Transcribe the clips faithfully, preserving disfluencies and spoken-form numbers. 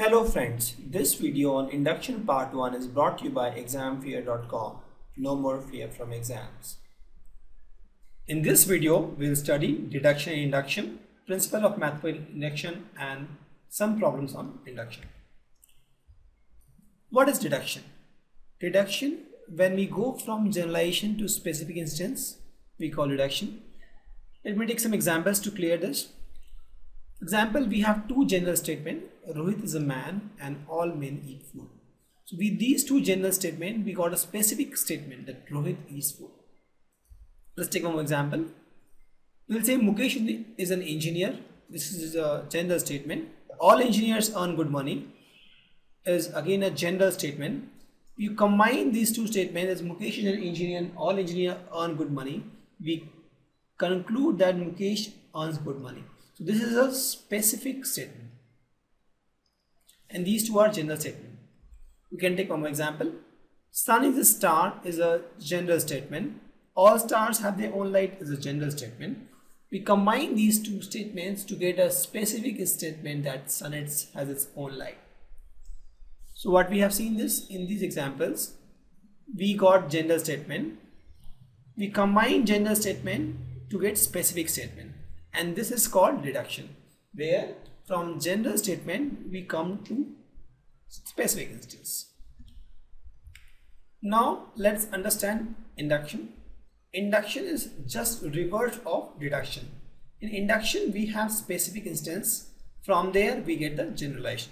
Hello friends, this video on induction part one is brought to you by exam fear dot com. No more fear from exams. In this video, we'll study deduction and induction, principle of mathematical induction, and some problems on induction. What is deduction? Deduction, when we go from generalization to specific instance, we call deduction. Let me take some examples to clear this. Example, we have two general statements. Rohit is a man and all men eat food. So with these two general statements, we got a specific statement that Rohit eats food. Let's take one more example. We'll say Mukesh is an engineer. This is a general statement. All engineers earn good money is again a general statement. You combine these two statements as Mukesh is an engineer and all engineers earn good money. We conclude that Mukesh earns good money. So this is a specific statement, and these two are general statement. We can take one more example. Sun is a star is a general statement. All stars have their own light is a general statement. We combine these two statements to get a specific statement that sun has its own light. So what we have seen this in these examples, we got general statement. We combine general statement to get specific statement. And this is called deduction, where from general statement we come to specific instance. Now let's understand induction. Induction is just reverse of deduction. In induction we have specific instance, from there we get the generalization.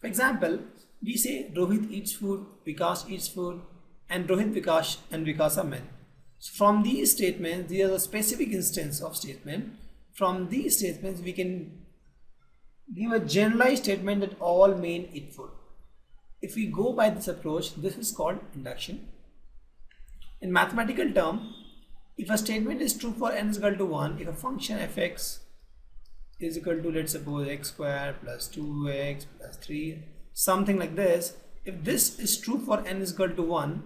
For example, we say Rohit eats food, Vikas eats food, and Rohit, Vikas and Vikas are men. So from these statements, these are the specific instance of statement. From these statements, we can give a generalized statement that all men eat food. If we go by this approach, this is called induction. In mathematical term, if a statement is true for n is equal to one, if a function fx is equal to, let's suppose, x squared plus two x plus three, something like this. If this is true for n is equal to one,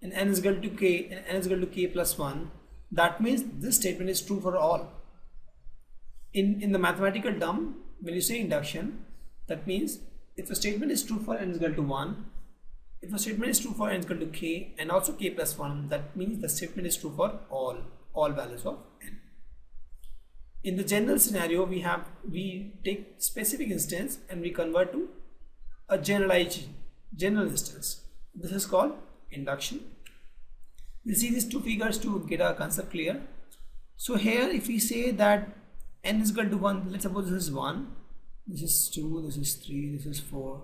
and n is equal to k, and n is equal to k plus one, that means this statement is true for all. In, in the mathematical term, when you say induction, that means if a statement is true for n is equal to one, if a statement is true for n is equal to k and also k plus one, that means the statement is true for all, all values of n. In the general scenario, we have we take specific instance and we convert to a generalized general instance. This is called induction. We'll see these two figures to get our concept clear. So here if we say that n is equal to one, let's suppose this is one, this is two, this is three, this is four,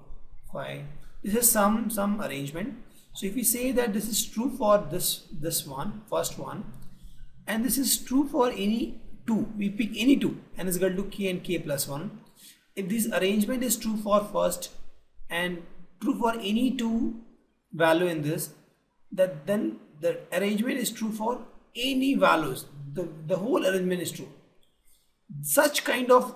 five, this is some some arrangement. So if we say that this is true for this this one, first one, and this is true for any two, we pick any two, n is equal to k and k plus one. If this arrangement is true for first and true for any two value in this, that then the arrangement is true for any values, the, the whole arrangement is true. Such kind of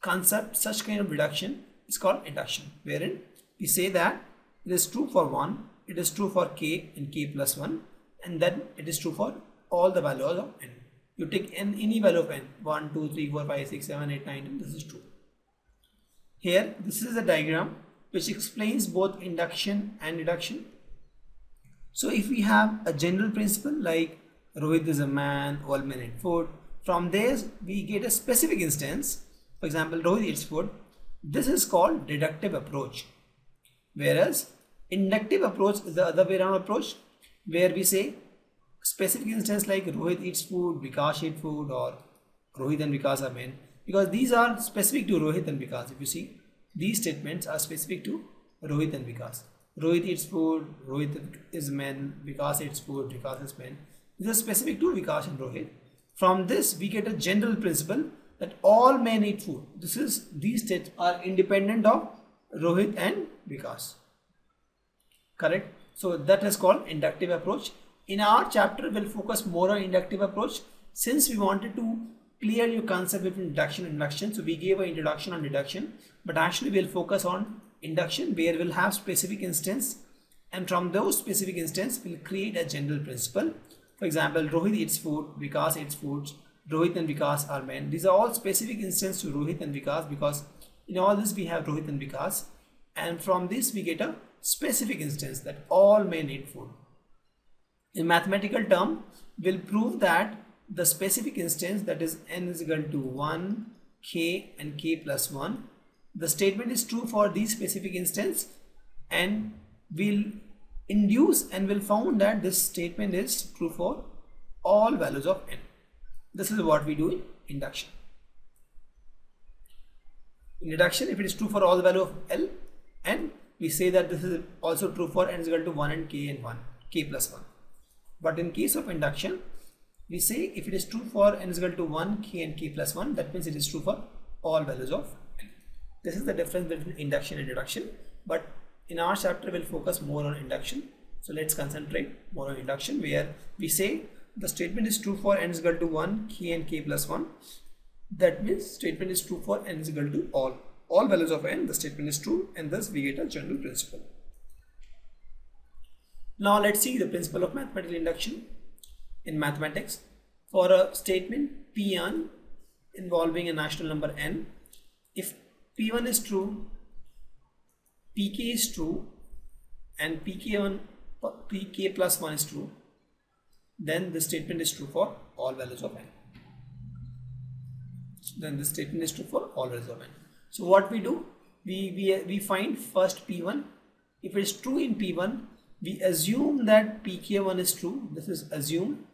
concept, such kind of deduction is called induction, wherein we say that it is true for one, it is true for k and k plus one, and then it is true for all the values of n. You take n, any value of n, one, two, three, four, five, six, seven, eight, nine, ten, this is true. Here, this is a diagram which explains both induction and deduction. So if we have a general principle like Rohit is a man, all men eat food, from there we get a specific instance, for example Rohit eats food. This is called deductive approach, whereas inductive approach is the other way around approach, where we say specific instance like Rohit eats food, Vikas eats food, or Rohit and Vikas are men, because these are specific to Rohit and Vikas. If you see, these statements are specific to Rohit and Vikas. Rohit eats food, Rohit is men, Vikas eats food, Vikas is men. This is specific to Vikas and Rohit. From this we get a general principle that all men eat food. This is, these states are independent of Rohit and Vikas. Correct? So that is called inductive approach. In our chapter we will focus more on inductive approach, since we wanted to clear your concept between deduction and induction. So we gave an introduction on deduction, but actually we will focus on induction, where we'll have specific instance, and from those specific instance we'll create a general principle. For example, Rohit eats food, Vikas eats food, Rohit and Vikas are men. These are all specific instance to Rohit and Vikas, because In all this we have Rohit and Vikas, and from this we get a specific instance that all may need food. In mathematical term, we'll prove that the specific instance, that is n is equal to one, k and k plus one. The statement is true for the specific instance, and we'll induce and we'll found that this statement is true for all values of n. This is what we do in induction. In deduction, if it is true for all the value of L, and we say that this is also true for n is equal to one and k and one, k plus one. But in case of induction, we say if it is true for n is equal to one, k and k plus one, that means it is true for all values of n. This is the difference between induction and deduction, but in our chapter we'll focus more on induction. So let's concentrate more on induction, where we say the statement is true for n is equal to one, k and k plus one. That means statement is true for n is equal to all. All values of n, the statement is true, and thus we get a general principle. Now let's see the principle of mathematical induction. In mathematics, for a statement P one involving a natural number n, if P one is true, P k is true, and P k, one, P k plus one is true, then the statement is true for all values of n. Then the statement is true for all values of n. So what we do, we, we, we find first P one. If it is true in P one, we assume that P k one is true. This is assumed.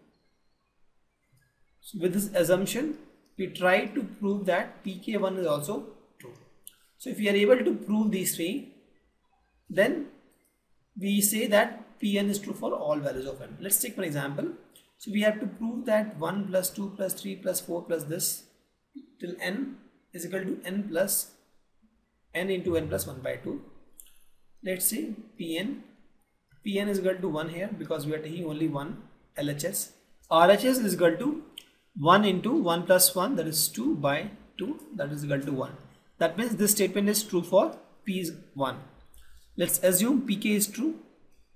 So with this assumption, we try to prove that P k one is also true. So if we are able to prove these three, then we say that P n is true for all values of n. Let's take one example. So we have to prove that one plus two plus three plus four plus this till n is equal to n plus n into n plus one by two. Let's say Pn. Pn is equal to one here because we are taking only one L H S. R H S is equal to one into one plus one, that is two by two, that is equal to one. That means this statement is true for P is one. Let's assume P k is true.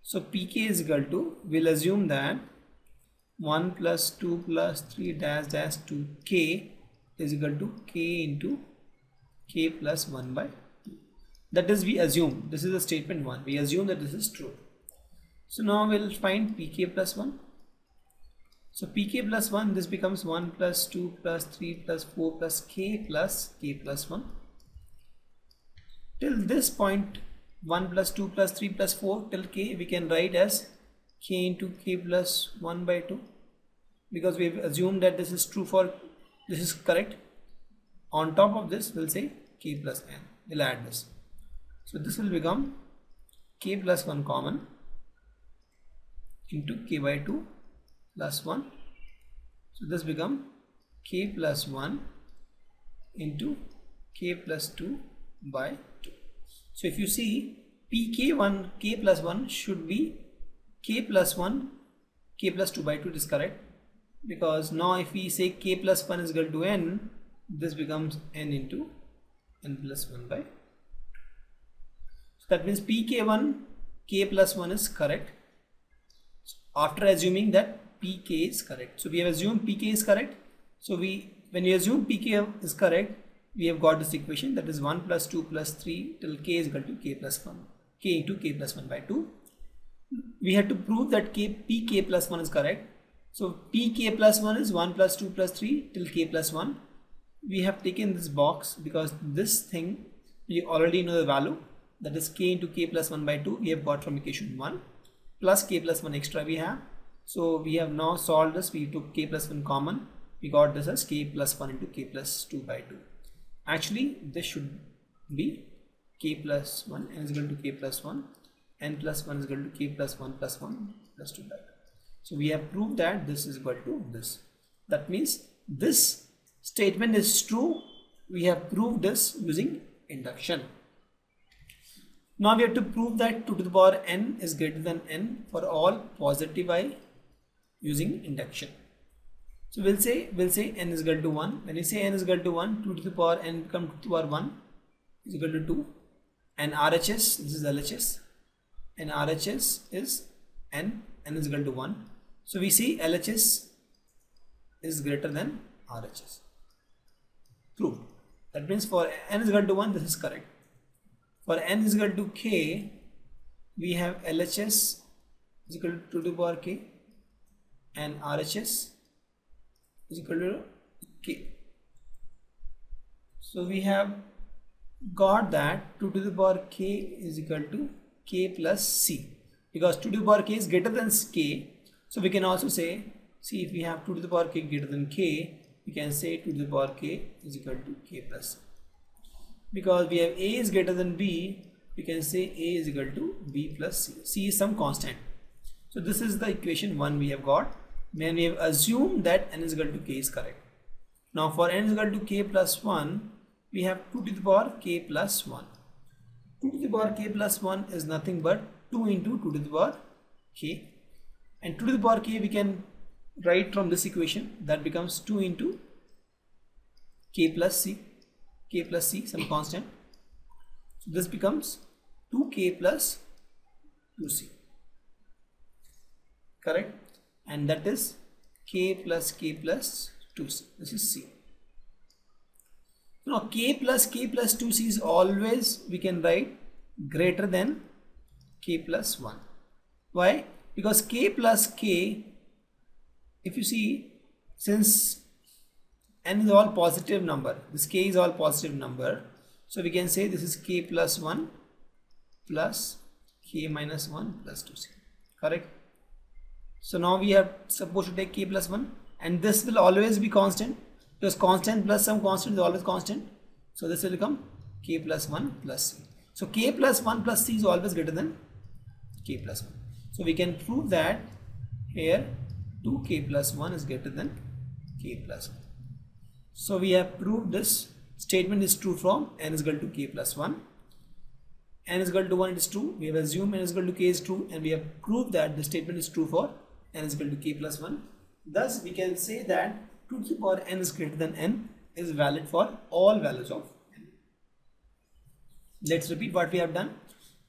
So P k is equal to, we'll assume that one plus two plus three dash dash two k is equal to k into k plus one by two. That is, we assume this is a statement one. We assume that this is true. So now we'll find P k plus one. So P k plus one, this becomes one plus two plus three plus four plus k plus k plus one. Till this point, one plus two plus three plus four till k, we can write as k into k plus one by two, because we have assumed that this is true for, this is correct. On top of this, we'll say k plus n. We'll add this. So this will become k plus one common into k by two plus one. So this become k plus one into k plus two by two. So if you see, P k one, k plus one should be k plus one, k plus two by two, is correct. Because now if we say k plus one is equal to n, this becomes n into n plus one by two. So that means P k one, k plus one is correct, after assuming that P k is correct. So we have assumed P k is correct. So we, when you assume P k is correct, we have got this equation, that is one plus two plus three till k is equal to k plus one, k into k plus one by two. We had to prove that k, P k plus one is correct. So P k plus one is one plus two plus three till k plus one. We have taken this box because this thing we already know the value, that is k into k plus one by two we have got from equation one, plus k plus one extra we have. So we have now solved this, we took k plus one common, we got this as k plus one into k plus two by two. Actually this should be k plus one, n is equal to k plus one, n plus one is equal to k plus one plus one plus two by two. So we have proved that this is equal to this. That means this statement is true. We have proved this using induction. Now we have to prove that two to the power n is greater than n for all positive I using induction. So we'll say we'll say n is equal to one. When you say n is equal to one, two to the power n become two to the power one is equal to two. And R H S, this is L H S, and R H S is n. n is equal to one. So we see L H S is greater than R H S. Proved. That means for n is equal to one, this is correct. For n is equal to k, we have L H S is equal to two to the power k and R H S is equal to k. So we have got that two to the power k is equal to k plus c, because two to the power k is greater than k. So we can also say, see, if we have two to the power k greater than k, we can say two to the power k is equal to k plus c. Because we have a is greater than b, we can say a is equal to b plus c. C is some constant. So this is the equation one we have got. Then we have assumed that n is equal to k is correct. Now for n is equal to k plus one, we have two to the power k plus one. two to the power k plus one is nothing but two into two to the power k. And two to the power k we can write from this equation, that becomes two into k plus c. K plus c, some constant. So this becomes two k plus two c, correct? And that is k plus k plus two c. This is c. Now k plus k plus two c is always, we can write, greater than k plus one. Why? Because k plus k, if you see, since n is all positive number, this k is all positive number, so we can say this is k plus one plus k minus one plus two c, correct? So now we are supposed to take k plus one, and this will always be constant, because constant plus some constant is always constant. So this will become k plus one plus c. So k plus one plus c is always greater than k plus one. So we can prove that here two k plus one is greater than k plus one. So we have proved this statement is true from n is equal to k plus one. N is equal to one, it is true. We have assumed n is equal to k is true, and we have proved that the statement is true for n is equal to k plus one. Thus we can say that two to the power n is greater than n is valid for all values of n. Let's repeat what we have done.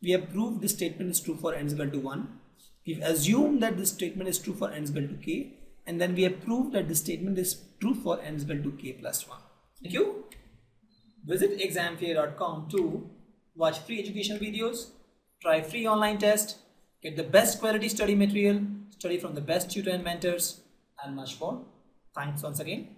We have proved this statement is true for n is equal to one. We've assumed that this statement is true for n is equal to k, and then we have proved that this statement is true for n is equal to k plus one. Thank you. Visit exam fear dot com to watch free education videos, try free online tests, get the best quality study material, study from the best tutor and mentors, and much more. Thanks once again.